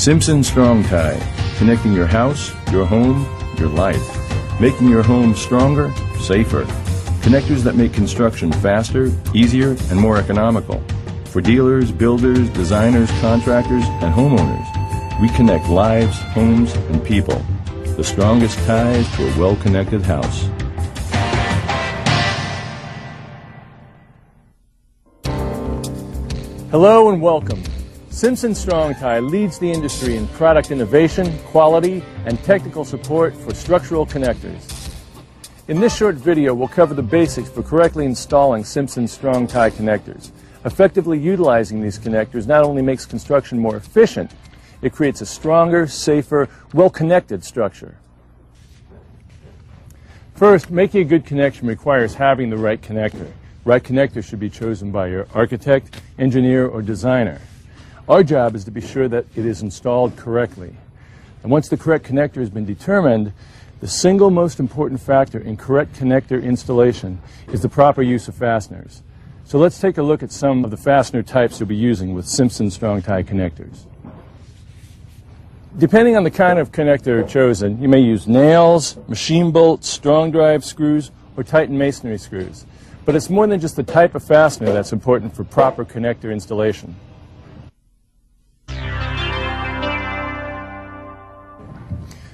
Simpson Strong-Tie, connecting your house, your home, your life. Making your home stronger, safer. Connectors that make construction faster, easier, and more economical. For dealers, builders, designers, contractors, and homeowners, we connect lives, homes, and people. The strongest ties to a well-connected house. Hello and welcome. Simpson Strong-Tie leads the industry in product innovation, quality, and technical support for structural connectors. In this short video, we'll cover the basics for correctly installing Simpson Strong-Tie connectors. Effectively utilizing these connectors not only makes construction more efficient, it creates a stronger, safer, well-connected structure. First, making a good connection requires having the right connector. Right connector should be chosen by your architect, engineer, or designer. Our job is to be sure that it is installed correctly. And once the correct connector has been determined, the single most important factor in correct connector installation is the proper use of fasteners. So let's take a look at some of the fastener types you'll be using with Simpson Strong-Tie connectors. Depending on the kind of connector chosen, you may use nails, machine bolts, strong drive screws, or Titan masonry screws. But it's more than just the type of fastener that's important for proper connector installation.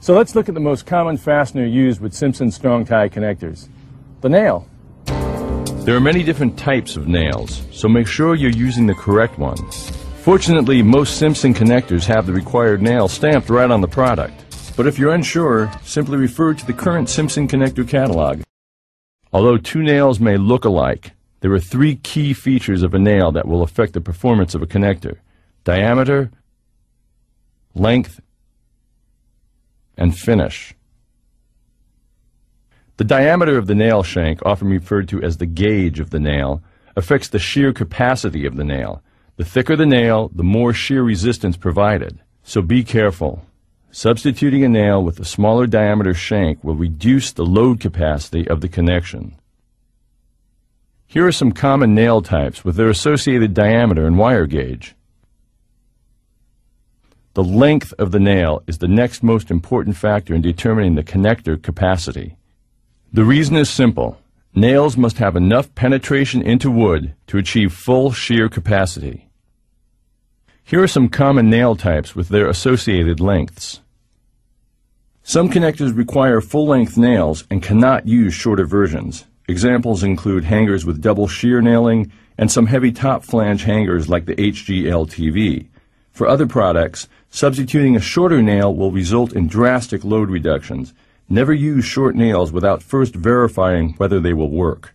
So let's look at the most common fastener used with Simpson Strong-Tie connectors, the nail. There are many different types of nails, so make sure you're using the correct one. Fortunately, most Simpson connectors have the required nail stamped right on the product. But if you're unsure, simply refer to the current Simpson connector catalog. Although two nails may look alike, there are three key features of a nail that will affect the performance of a connector: diameter, length, and finish. The diameter of the nail shank, often referred to as the gauge of the nail, affects the shear capacity of the nail. The thicker the nail, the more shear resistance provided. So be careful. Substituting a nail with a smaller diameter shank will reduce the load capacity of the connection. Here are some common nail types with their associated diameter and wire gauge. The length of the nail is the next most important factor in determining the connector capacity. The reason is simple. Nails must have enough penetration into wood to achieve full shear capacity. Here are some common nail types with their associated lengths. Some connectors require full-length nails and cannot use shorter versions. Examples include hangers with double shear nailing and some heavy top flange hangers like the HGLTV. For other products, substituting a shorter nail will result in drastic load reductions. Never use short nails without first verifying whether they will work.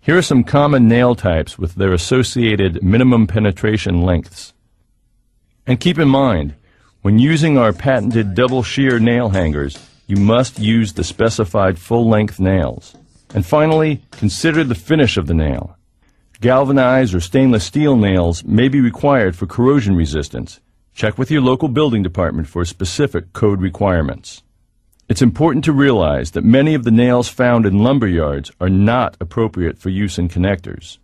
Here are some common nail types with their associated minimum penetration lengths. And keep in mind, when using our patented double shear nail hangers, you must use the specified full-length nails. And finally, consider the finish of the nail. Galvanized or stainless steel nails may be required for corrosion resistance. Check with your local building department for specific code requirements. It's important to realize that many of the nails found in lumber yards are not appropriate for use in connectors.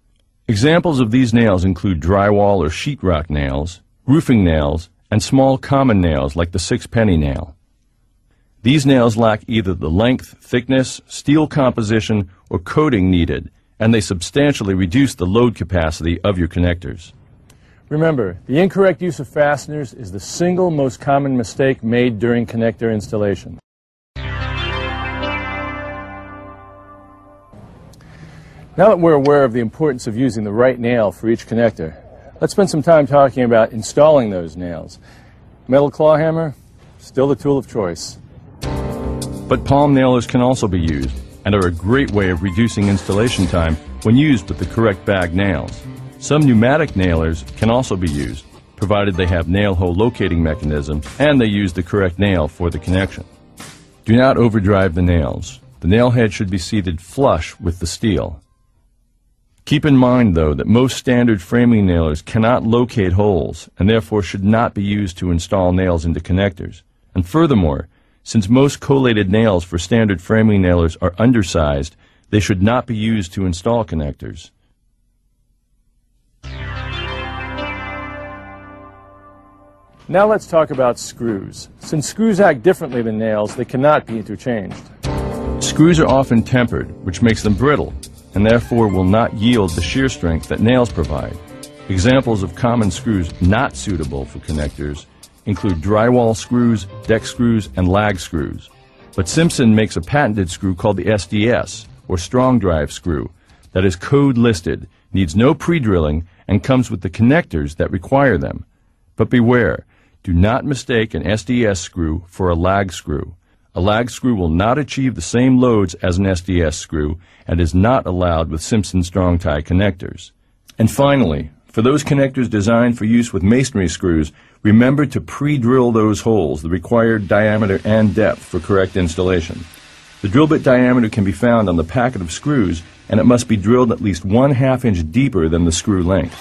Examples of these nails include drywall or sheetrock nails, roofing nails, and small common nails like the sixpenny nail. These nails lack either the length, thickness, steel composition, or coating needed, and they substantially reduce the load capacity of your connectors. Remember, the incorrect use of fasteners is the single most common mistake made during connector installation. Now that we're aware of the importance of using the right nail for each connector, let's spend some time talking about installing those nails. Metal claw hammer, still the tool of choice. But palm nailers can also be used, and are a great way of reducing installation time when used with the correct bag nails. Some pneumatic nailers can also be used, provided they have nail hole locating mechanism and they use the correct nail for the connection. Do not overdrive the nails. The nail head should be seated flush with the steel. Keep in mind, though, that most standard framing nailers cannot locate holes and therefore should not be used to install nails into connectors. And furthermore, since most collated nails for standard framing nailers are undersized, they should not be used to install connectors. Now let's talk about screws. Since screws act differently than nails, they cannot be interchanged. Screws are often tempered, which makes them brittle, and therefore will not yield the shear strength that nails provide. Examples of common screws not suitable for connectors include drywall screws, deck screws, and lag screws. But Simpson makes a patented screw called the SDS, or Strong Drive screw, that is code-listed, needs no pre-drilling, and comes with the connectors that require them. But beware, do not mistake an SDS screw for a lag screw. A lag screw will not achieve the same loads as an SDS screw and is not allowed with Simpson Strong-Tie connectors. And finally, for those connectors designed for use with masonry screws, remember to pre-drill those holes, the required diameter and depth for correct installation. The drill bit diameter can be found on the packet of screws, and it must be drilled at least 1/2 inch deeper than the screw length.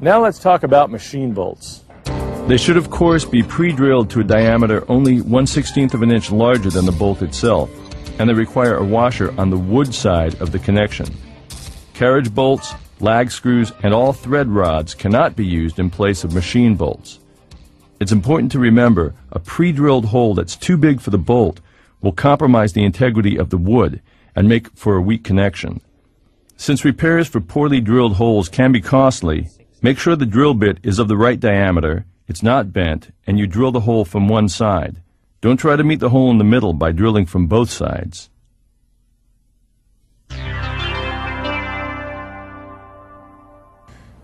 Now let's talk about machine bolts. They should, of course, be pre-drilled to a diameter only 1/16 of an inch larger than the bolt itself, and they require a washer on the wood side of the connection. Carriage bolts, lag screws, and all thread rods cannot be used in place of machine bolts. It's important to remember a pre-drilled hole that's too big for the bolt will compromise the integrity of the wood and make for a weak connection. Since repairs for poorly drilled holes can be costly, make sure the drill bit is of the right diameter, it's not bent, and you drill the hole from one side. Don't try to meet the hole in the middle by drilling from both sides.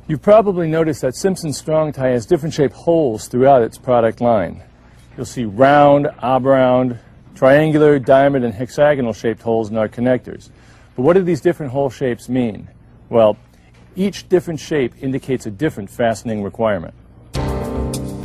You've probably noticed that Simpson Strong-Tie has different shaped holes throughout its product line. You'll see round, oblong, triangular, diamond, and hexagonal shaped holes in our connectors. But what do these different hole shapes mean? Well, each different shape indicates a different fastening requirement.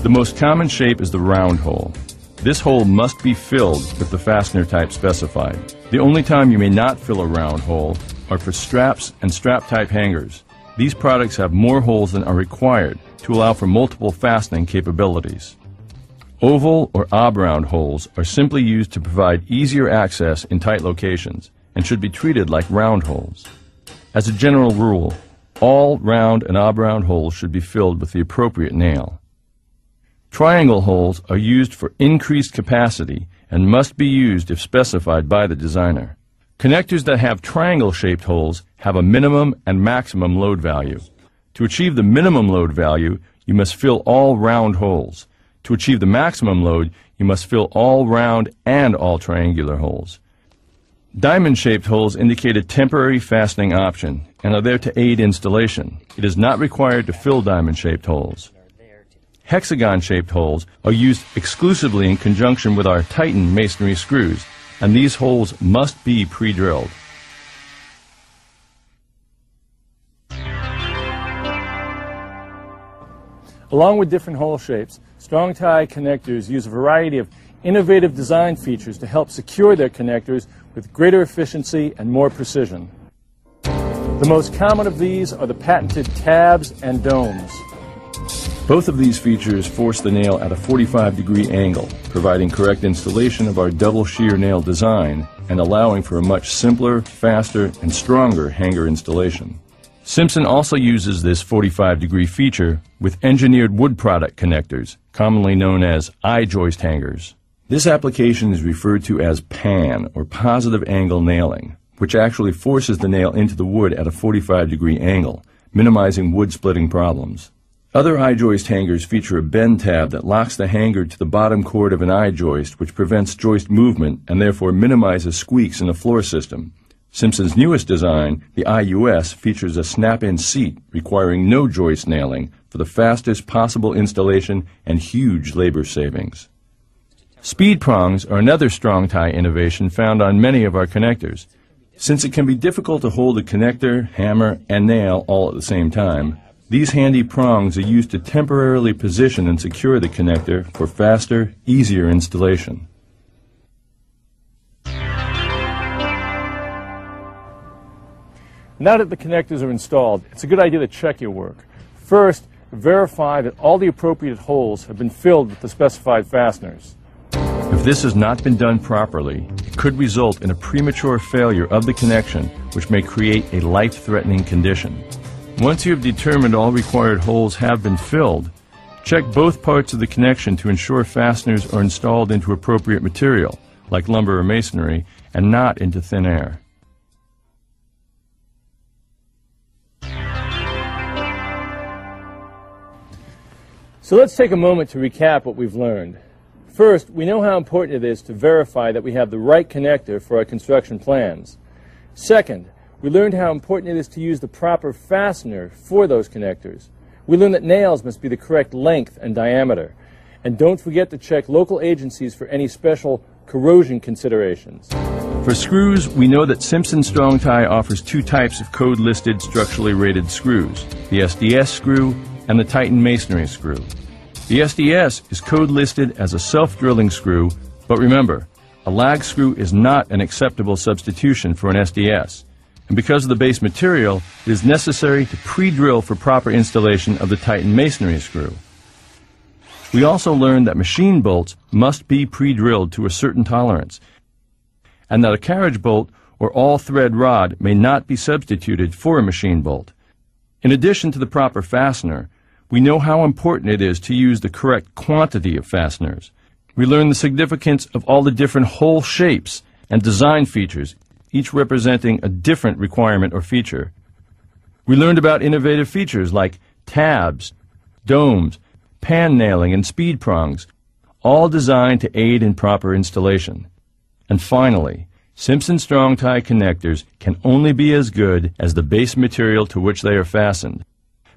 The most common shape is the round hole. This hole must be filled with the fastener type specified. The only time you may not fill a round hole are for straps and strap type hangers. These products have more holes than are required to allow for multiple fastening capabilities. Oval or oblong holes are simply used to provide easier access in tight locations and should be treated like round holes. As a general rule, all round and oblong holes should be filled with the appropriate nail. Triangle holes are used for increased capacity and must be used if specified by the designer. Connectors that have triangle-shaped holes have a minimum and maximum load value. To achieve the minimum load value, you must fill all round holes. To achieve the maximum load, you must fill all round and all triangular holes. Diamond-shaped holes indicate a temporary fastening option and are there to aid installation. It is not required to fill diamond-shaped holes. Hexagon-shaped holes are used exclusively in conjunction with our Titen masonry screws, and these holes must be pre-drilled. Along with different hole shapes, Strong-Tie connectors use a variety of innovative design features to help secure their connectors with greater efficiency and more precision. The most common of these are the patented tabs and domes. Both of these features force the nail at a 45-degree angle, providing correct installation of our double shear nail design and allowing for a much simpler, faster, and stronger hanger installation. Simpson also uses this 45-degree feature with engineered wood product connectors, commonly known as I-joist hangers. This application is referred to as PAN, or positive angle nailing, which actually forces the nail into the wood at a 45-degree angle, minimizing wood splitting problems. Other I-joist hangers feature a bend tab that locks the hanger to the bottom chord of an I-joist, which prevents joist movement and therefore minimizes squeaks in the floor system. Simpson's newest design, the IUS, features a snap-in seat requiring no joist nailing for the fastest possible installation and huge labor savings. Speed prongs are another Strong-Tie innovation found on many of our connectors. Since it can be difficult to hold a connector, hammer, and nail all at the same time, these handy prongs are used to temporarily position and secure the connector for faster, easier installation. Now that the connectors are installed, it's a good idea to check your work. First, verify that all the appropriate holes have been filled with the specified fasteners. If this has not been done properly, it could result in a premature failure of the connection, which may create a life-threatening condition. Once you have determined all required holes have been filled, check both parts of the connection to ensure fasteners are installed into appropriate material, like lumber or masonry, and not into thin air. So let's take a moment to recap what we've learned. First, we know how important it is to verify that we have the right connector for our construction plans. Second, we learned how important it is to use the proper fastener for those connectors. We learned that nails must be the correct length and diameter. And don't forget to check local agencies for any special corrosion considerations. For screws, we know that Simpson Strong-Tie offers two types of code-listed structurally rated screws, the SDS screw and the Titen masonry screw. The SDS is code-listed as a self-drilling screw, but remember, a lag screw is not an acceptable substitution for an SDS, and because of the base material, it is necessary to pre-drill for proper installation of the Titen masonry screw. We also learned that machine bolts must be pre-drilled to a certain tolerance, and that a carriage bolt or all-thread rod may not be substituted for a machine bolt. In addition to the proper fastener, we know how important it is to use the correct quantity of fasteners. We learn the significance of all the different hole shapes and design features, each representing a different requirement or feature. We learned about innovative features like tabs, domes, PAN nailing, and speed prongs, all designed to aid in proper installation. And finally, Simpson Strong-Tie connectors can only be as good as the base material to which they are fastened.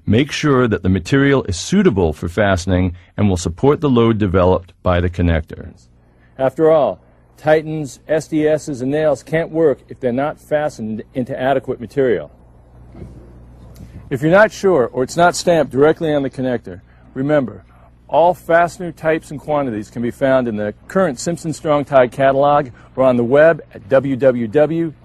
Make sure that the material is suitable for fastening and will support the load developed by the connector. After all, Titens, SDSs, and nails can't work if they're not fastened into adequate material. If you're not sure or it's not stamped directly on the connector, remember, all fastener types and quantities can be found in the current Simpson Strong-Tie catalog or on the web at www.strongtie.com.